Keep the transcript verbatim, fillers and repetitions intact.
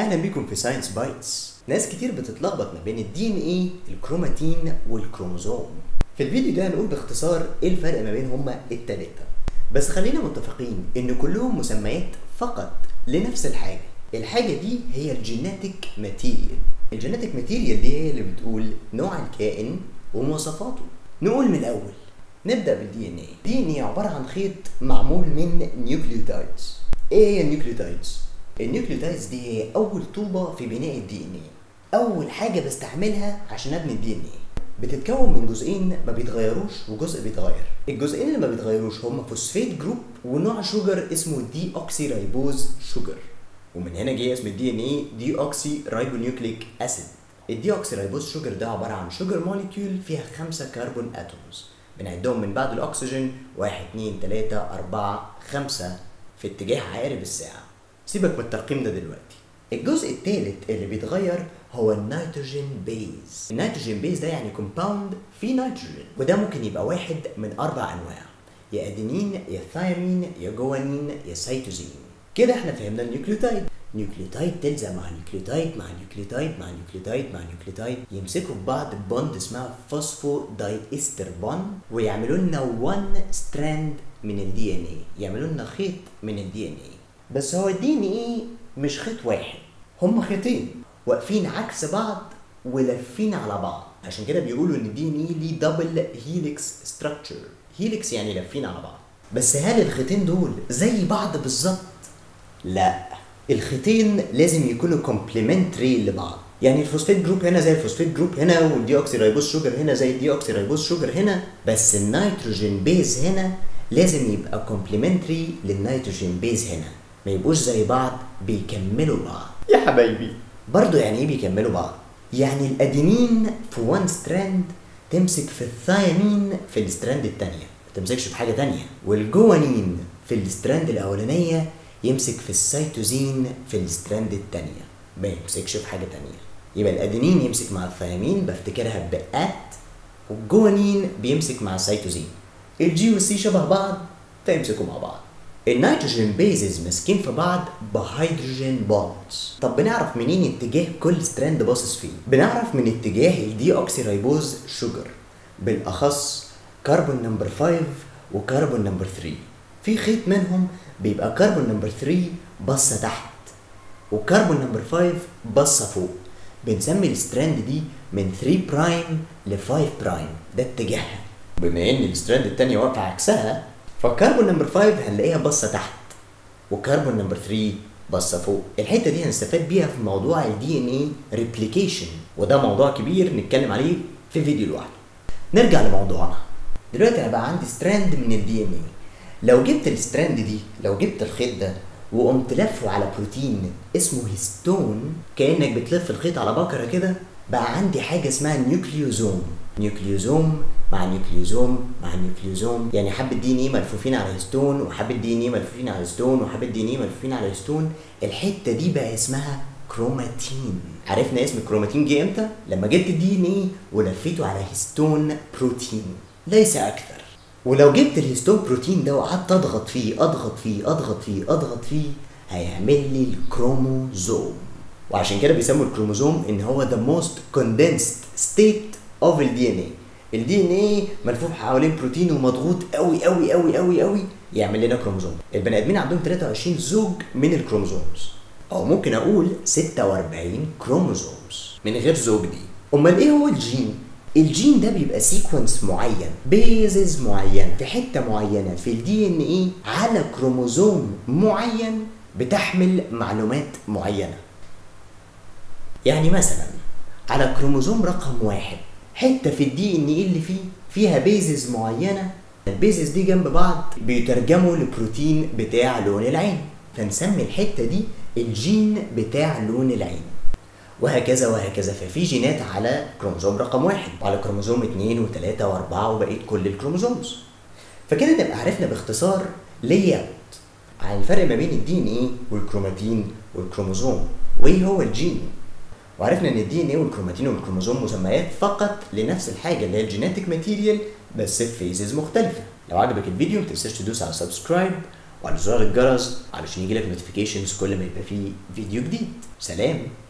اهلا بيكم في ساينس بايتس. ناس كتير بتتلخبط ما بين الدي ان ايه الكروماتين والكروموزوم. في الفيديو ده هنقول باختصار ايه الفرق ما بين هما التلاتة، بس خلينا متفقين ان كلهم مسميات فقط لنفس الحاجة. الحاجة دي هي الجيناتيك ماتيريال. الجيناتيك ماتيريال دي هي اللي بتقول نوع الكائن ومواصفاته. نقول من الاول، نبدأ بالدي ان ايه. الدي ان ايه عبارة عن خيط معمول من نيوكليوتايدز. ايه هي النيوكليوتايدز؟ النيوكليوتايدز دي هي اول طوبة في بناء الدي ان ايه. أول حاجة بستعملها عشان أبني الدي إن إيه. بتتكون من جزئين ما بيتغيروش وجزء بيتغير. الجزئين اللي ما بيتغيروش هما فوسفيت جروب ونوع شوجر اسمه ديوكسيرايبوز شوجر. ومن هنا جه اسم الدي إن إيه ديوكسيرايبونيوكليك أسيد. الديوكسيرايبوز شوجر ده عبارة عن شوجر موليكيول فيها خمسة كربون أتومز. بنعدهم من بعد الأكسجين واحد اتنين تلاتة أربعة خمسة في اتجاه عقارب الساعة. سيبك من الترقيم ده دلوقتي. الجزء الثالث اللي بيتغير هو النيتروجين بيز. النيتروجين بيز ده يعني كومباوند فيه نيتروجين، وده ممكن يبقى واحد من أربع أنواع، يا أدينين يا ثايمين يا جوانين يا سيتوزين. كده احنا فهمنا النيوكليوتايد. نيوكليوتايد تلزق مع نيوكليوتايد مع نيوكليوتايد مع نيوكليوتايد مع نيوكليوتايد، يمسكوا في بعض بوند اسمها فوسفودايستر بوند، ويعملوا لنا وان ستراند من الدي ان اي، يعملوا لنا خيط من الدي ان اي. بس هو الدي ان اي مش خيط واحد، هم خيطين واقفين عكس بعض ولافين على بعض. عشان كده بيقولوا ان الدي ان اي ليه دبل هيليكس ستراكشر. هيليكس يعني لافين على بعض. بس هل الخيطين دول زي بعض بالظبط؟ لا، الخيطين لازم يكونوا كومبلمنتري لبعض. يعني الفوسفيت جروب هنا زي الفوسفيت جروب هنا، والديوكسيرايبوز شوجر هنا زي الديوكسيرايبوز شوجر هنا، بس النيتروجين بيز هنا لازم يبقى كومبلمنتري للنيتروجين بيز هنا، ما يبقوش زي بعض، بيكملوا بعض. يا حبايبي برضو يعني ايه بيكملوا بعض؟ يعني الادينين في وان ستراند تمسك في الثايمين في الستراند الثانيه، ما تمسكش في حاجه ثانيه، والجوانين في الستراند الاولانيه يمسك في السيتوزين في الستراند الثانيه، ما يمسكش في حاجه ثانيه. يبقى الادينين يمسك مع الثايمين بفتكرها ببقات، والجوانين بيمسك مع السيتوزين. الجي والسي شبه بعض فيمسكوا مع بعض. النيتروجين بيزز ماسكين في بعض بهيدروجين بوندز. طب بنعرف منين اتجاه كل ستراند باصص فيه؟ بنعرف من اتجاه الديوكسيرايبوز شوجر، بالاخص كربون نمبر خمسة وكربون نمبر ثلاثة. في خيط منهم بيبقى كربون نمبر ثلاثة باصه تحت وكربون نمبر خمسة باصه فوق. بنسمي الستراند دي من ثلاثة برايم ل خمسة برايم، ده اتجاهها. بما ان الستراند الثانيه واقفه عكسها، فالكربون نمبر خمسة هنلاقيها باصه تحت والكربون نمبر ثلاثة باصه فوق. الحته دي هنستفاد بيها في موضوع الدي ان اي ريبليكيشن، وده موضوع كبير نتكلم عليه في فيديو لوحده. نرجع لموضوعنا دلوقتي. انا بقى عندي ستراند من الدي ان اي. لو جبت الستراند دي، لو جبت الخيط ده وقمت لفه على بروتين اسمه هيستون، كانك بتلف الخيط على بكره كده، بقى عندي حاجه اسمها نيوكليوزوم. نيوكليوزوم مع نيوكليوزوم مع نيوكليوزوم، يعني حبه دي ان ايه ملفوفين على هيستون، وحبه دي ان ايه ملفوفين على هيستون، وحبه دي ان ايه ملفوفين على هيستون. الحته دي بقى اسمها كروماتين. عرفنا اسم الكروماتين جه امتى؟ لما جبت الدي ان ايه ولفيته على هيستون بروتين، ليس اكثر. ولو جبت الهيستون بروتين ده وقعدت اضغط فيه اضغط فيه اضغط فيه اضغط فيه هيعمل لي الكروموزوم. وعشان كده بيسموا الكروموزوم ان هو ذا موست كوندنسد ستيت اوف الدي ان ايه. الدي ان ايه ملفوف حوالين بروتين ومضغوط قوي قوي قوي قوي قوي، يعمل لنا كروموزوم. البني ادمين عندهم ثلاثة وعشرين زوج من الكروموزومز، او ممكن اقول ستة وأربعين كروموزومز من غير زوج دي. امال ايه هو الجين؟ الجين ده بيبقى سيكونس معين، بيزز معينه في حته معينه في الدي ان ايه على كروموزوم معين بتحمل معلومات معينه. يعني مثلا على كروموزوم رقم واحد حته في الدي ان ايه اللي فيه فيها بيزز معينه، البيزز دي جنب بعض بيترجموا لبروتين بتاع لون العين، فنسمي الحته دي الجين بتاع لون العين، وهكذا وهكذا. ففي جينات على كروموزوم رقم واحد وعلى كروموزوم اتنين وتلاته واربعه وبقيه كل الكروموزومز. فكده نبقى عرفنا باختصار لياوت عن الفرق ما بين الدي ان ايه والكروماتين والكروموزوم، وايه هو الجين. وعرفنا ان الدي ان ايه والكروماتين والكروموزوم مسميات فقط لنفس الحاجه اللي هي الجيناتيك ماتيريال، بس في فيزز مختلفه. لو عجبك الفيديو ما تنساش تدوس على سبسكرايب وعلى زرار الجرس علشان يجيلك نوتيفيكيشنز كل ما يبقى فيه فيديو جديد. سلام.